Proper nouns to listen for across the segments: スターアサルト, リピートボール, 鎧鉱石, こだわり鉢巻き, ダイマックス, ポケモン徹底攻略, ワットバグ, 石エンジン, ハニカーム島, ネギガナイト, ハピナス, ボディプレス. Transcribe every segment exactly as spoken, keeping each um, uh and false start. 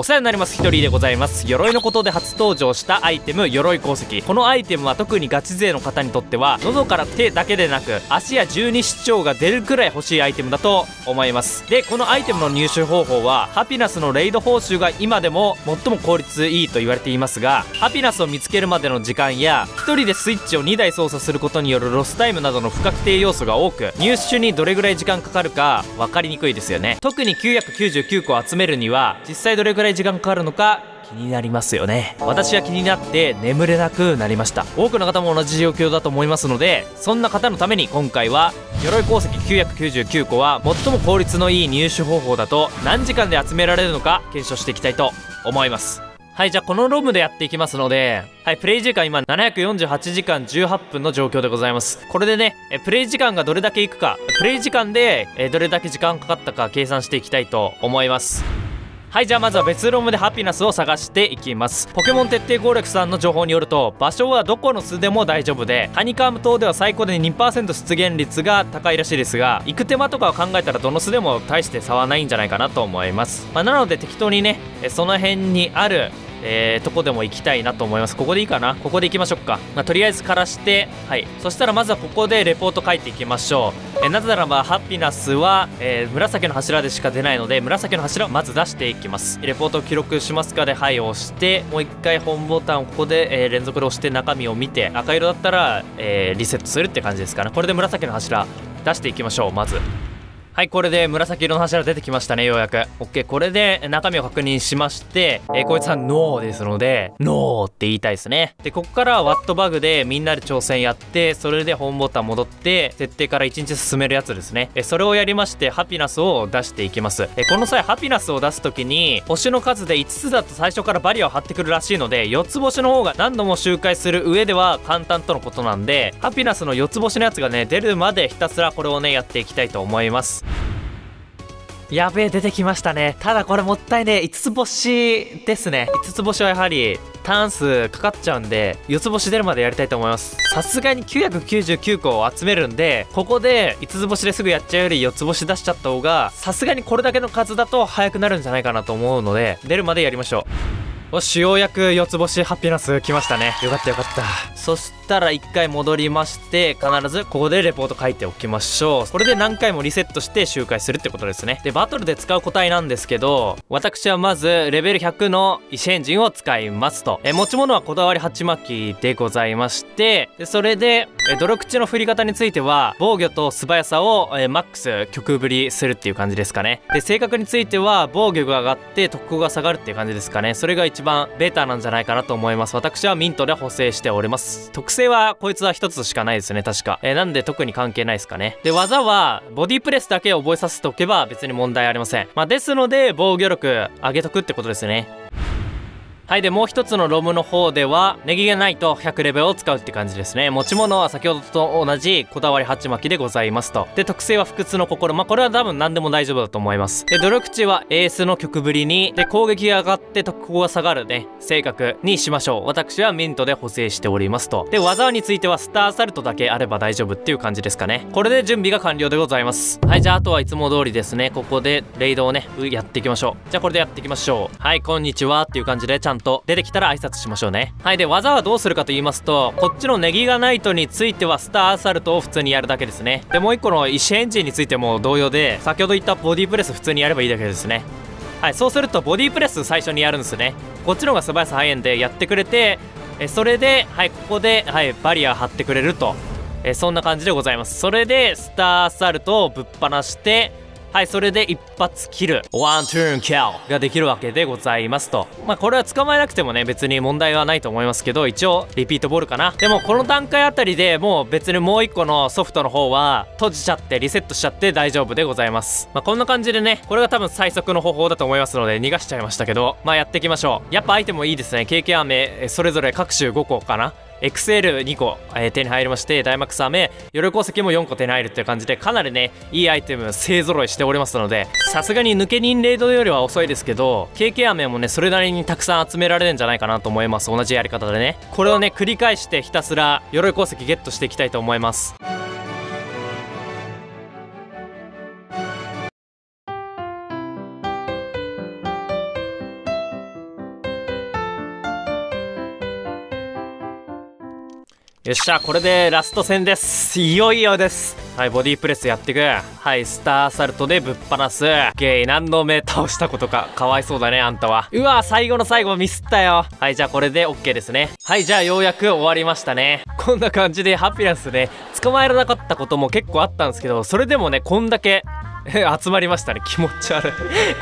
お世話になります。ひとりでございます。鎧のことで初登場したアイテム、鎧鉱石。このアイテムは特にガチ勢の方にとっては、喉から手だけでなく、足や十二指腸が出るくらい欲しいアイテムだと思います。で、このアイテムの入手方法は、ハピナスのレイド報酬が今でも最も効率いいと言われていますが、ハピナスを見つけるまでの時間や、ひとりでスイッチをにだい操作することによるロスタイムなどの不確定要素が多く、入手にどれぐらい時間かかるか分かりにくいですよね。特にきゅうひゃくきゅうじゅうきゅうこ集めるには、実際どれぐらい時間かかるのか気になりますよね。私は気になって眠れなくなりました。多くの方も同じ状況だと思いますので、そんな方のために今回は鎧鉱石きゅうひゃくきゅうじゅうきゅうこは最も効率のいい入手方法だと何時間で集められるのか検証していきたいと思います。はい、じゃあこのロムでやっていきますので、はい、プレイ時間今ななひゃくよんじゅうはちじかんじゅうはっぷんの状況でございます。これでね、えプレイ時間がどれだけいくか、プレイ時間でえどれだけ時間かかったか計算していきたいと思います。はい、じゃあまずは別ロムでハピナスを探していきます。ポケモン徹底攻略さんの情報によると、場所はどこの巣でも大丈夫で、ハニカーム島では最高で にパーセント 出現率が高いらしいですが、行く手間とかを考えたらどの巣でも大して差はないんじゃないかなと思います。まあ、なので適当にね、その辺にあるえー、とこでも行きたいなと思います。ここでいいかな、ここで行きましょうか。まあ、とりあえず枯らして、はい、そしたらまずはここでレポート書いていきましょう。えー、なぜならばハピナスは、えー、紫の柱でしか出ないので、紫の柱をまず出していきます。レポートを記録しますかで、はいを押して、もう一回本ボタンをここで、えー、連続で押して中身を見て、赤色だったら、えー、リセットするって感じですかね。これで紫の柱出していきましょう。まずはい、これで紫色の柱出てきましたね、ようやく。 OK、 これで中身を確認しまして、えー、こいつはノーですので、ノーって言いたいですね。で、ここからワットバグでみんなで挑戦やって、それで本ボタン戻って設定からいちにち進めるやつですね。えー、それをやりましてハピナスを出していきます。えー、この際ハピナスを出す時に星の数でいつつだと最初からバリアを張ってくるらしいので、よっつ星の方が何度も周回する上では簡単とのことなんで、ハピナスのよっつ星のやつがね出るまでひたすらこれをねやっていきたいと思います。やべえ、出てきましたね。ただこれもったいねえ、いつつ星ですね。いつつ星はやはりターン数かかっちゃうんで、よっつ星出るまでやりたいと思います。さすがにきゅうひゃくきゅうじゅうきゅうこを集めるんで、ここでいつつ星ですぐやっちゃうよりよっつ星出しちゃった方が、さすがにこれだけの数だと早くなるんじゃないかなと思うので、出るまでやりましょう。おし、ようやく四つ星ハピナス来ましたね。よかったよかった。そしたら一回戻りまして、必ずここでレポート書いておきましょう。これで何回もリセットして周回するってことですね。で、バトルで使う個体なんですけど、私はまずレベルひゃくの石エンジンを使いますと。え持ち物はこだわり鉢巻きでございまして、でそれでえ泥口の振り方については防御と素早さをえマックス極振りするっていう感じですかね。で、性格については防御が上がって特攻が下がるっていう感じですかね。それが一一番ベータなんじゃないかなと思います。私はミントで補正しております。特性はこいつはひとつしかないですね、確か。えー、なんで特に関係ないですかね。で、技はボディプレスだけ覚えさせておけば別に問題ありません。まあ、ですので防御力上げとくってことですね。はい、でもう一つのロムの方ではネギがないとひゃくレベルを使うって感じですね。持ち物は先ほどと同じこだわり鉢巻きでございますと。で、特性は不屈の心、まあこれは多分何でも大丈夫だと思います。で、泥口はエースの曲ぶりに、で攻撃が上がって特攻が下がるね性格にしましょう。私はミントで補正しておりますと。で、技についてはスターサルトだけあれば大丈夫っていう感じですかね。これで準備が完了でございます。はい、じゃああとはいつも通りですね、ここでレイドをねやっていきましょう。じゃあこれでやっていきましょう。はい、こんにちはっていう感じでちゃんとと出てきたら挨拶しましょうね。はい、で技はどうするかと言いますと、こっちのネギがナイトについてはスターアサルトを普通にやるだけですね。でもう一個の石エンジンについても同様で、先ほど言ったボディプレス普通にやればいいだけですね。はい、そうするとボディプレス最初にやるんですね。こっちの方が素早さ早いんでやってくれて、えそれではい、ここではいバリア張ってくれると、えそんな感じでございます。それでスターアサルトをぶっ放して、はい、それで一発キルワントゥーンキャオができるわけでございますと。まあこれは捕まえなくてもね別に問題はないと思いますけど、一応リピートボールかな。でもこの段階あたりでもう別にもう一個のソフトの方は閉じちゃってリセットしちゃって大丈夫でございます。まあこんな感じでね、これが多分最速の方法だと思いますので逃がしちゃいましたけど、まあやっていきましょう。やっぱアイテムいいですね。経験飴それぞれ各種ごこかな、エックスエルにこ、えー、手に入りまして、ダイマックス飴鎧鉱石もよんこ手に入るっていう感じで、かなりねいいアイテム勢ぞろいしておりますので、さすがに抜け人レイドよりは遅いですけど、経験飴もねそれなりにたくさん集められるんじゃないかなと思います。同じやり方でね、これをね繰り返してひたすら鎧鉱石ゲットしていきたいと思います。よっしゃ、これでラスト戦です。いよいよです。はい、ボディープレスやっていく。はい、スターサルトでぶっ放す。ゲイ、何の目倒したことか。かわいそうだね、あんたは。うわ、最後の最後ミスったよ。はい、じゃあこれで OK ですね。はい、じゃあようやく終わりましたね。こんな感じでハピナスね、捕まえられなかったことも結構あったんですけど、それでもね、こんだけ集まりましたね。気持ち悪い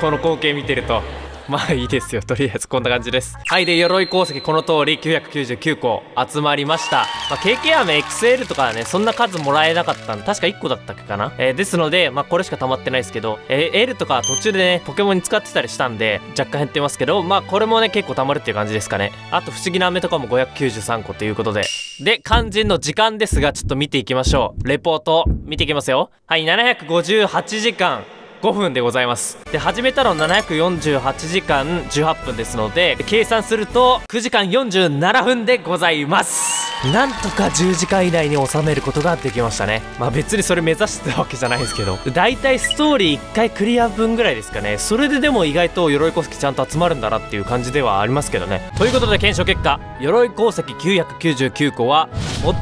この光景見てると。まあいいですよ、とりあえずこんな感じです。はい、で鎧鉱石この通りきゅうひゃくきゅうじゅうきゅうこ集まりました。まあ、ケーケー 飴 エックスエル とかはね、そんな数もらえなかったんで、確かいっこだったっけかな、えー、ですので、まあ、これしか溜まってないですけど、えー、L とか途中でねポケモンに使ってたりしたんで若干減ってますけど、まあこれもね結構溜まるっていう感じですかね。あと不思議な飴とかもごひゃくきゅうじゅうさんこということで、で肝心の時間ですが、ちょっと見ていきましょう。レポート見ていきますよ。はい、ななひゃくごじゅうはちじかんごふんでございます。で始めたのななひゃくよんじゅうはちじかんじゅうはっぷんですので、計算するとくじかんよんじゅうななふんでございます。なんとかじゅうじかん以内に収めることができましたね。まあ別にそれ目指してたわけじゃないんですけど、だいたいストーリーいっかいクリア分ぐらいですかね。それででも意外と鎧鉱石ちゃんと集まるんだなっていう感じではありますけどね。ということで検証結果、鎧鉱石きゅうひゃくきゅうじゅうきゅうこは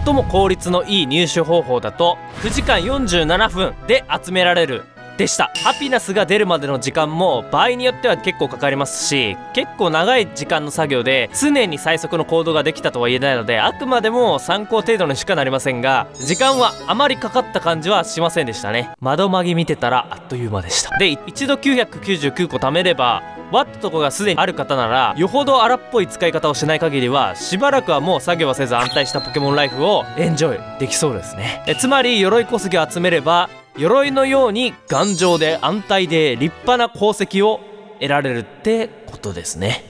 最も効率のいい入手方法だとくじかんよんじゅうななふんで集められるでした。ハピナスが出るまでの時間も場合によっては結構かかりますし、結構長い時間の作業で常に最速の行動ができたとは言えないので、あくまでも参考程度にしかなりませんが、時間はあまりかかった感じはしませんでしたね。窓まぎ見てたらあっという間でした。で一度きゅうひゃくきゅうじゅうきゅうこ貯めればワットとかがすでにある方なら、よほど荒っぽい使い方をしない限りはしばらくはもう作業はせず安泰したポケモンライフをエンジョイできそうですね。えつまり鎧鉱石を集めれば鎧のように頑丈で安泰で立派な功績を得られるってことですね。